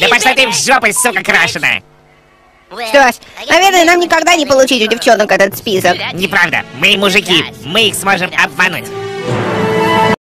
Да пошла ты в жопу, сука крашеная! Что ж, наверное, нам никогда не получить у девчонок этот список. Неправда, мы мужики, мы их сможем обмануть.